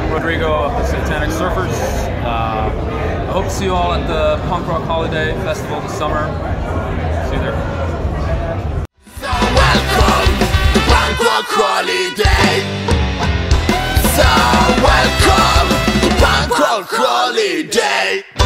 I'm Rodrigo of the Satanic Surfers. I hope to see you all at the Punk Rock Holiday Festival this summer. See you there. So welcome, Punk Rock Holiday. So welcome, Punk Rock Holiday.